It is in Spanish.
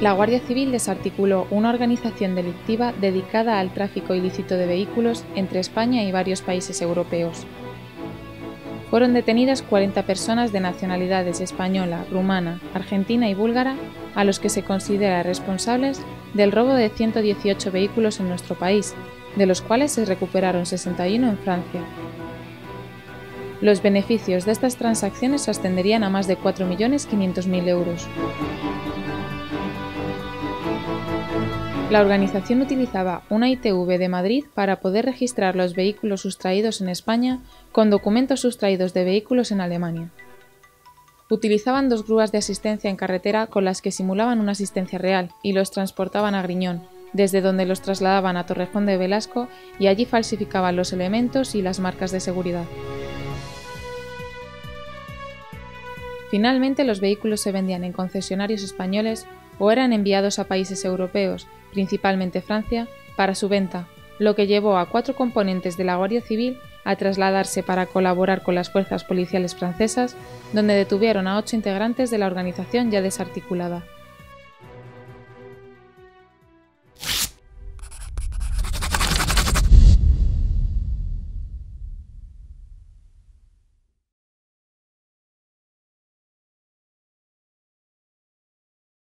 La Guardia Civil desarticuló una organización delictiva dedicada al tráfico ilícito de vehículos entre España y varios países europeos. Fueron detenidas 40 personas de nacionalidades española, rumana, argentina y búlgara, a los que se considera responsables del robo de 118 vehículos en nuestro país, de los cuales se recuperaron 61 en Francia. Los beneficios de estas transacciones ascenderían a más de 4.500.000 euros. La organización utilizaba una ITV de Madrid para poder registrar los vehículos sustraídos en España con documentos sustraídos de vehículos en Alemania. Utilizaban dos grúas de asistencia en carretera con las que simulaban una asistencia real y los transportaban a Griñón, desde donde los trasladaban a Torrejón de Velasco y allí falsificaban los elementos y las marcas de seguridad. Finalmente, los vehículos se vendían en concesionarios españoles o eran enviados a países europeos, principalmente Francia, para su venta, lo que llevó a 4 componentes de la Guardia Civil a trasladarse para colaborar con las fuerzas policiales francesas, donde detuvieron a 8 integrantes de la organización ya desarticulada.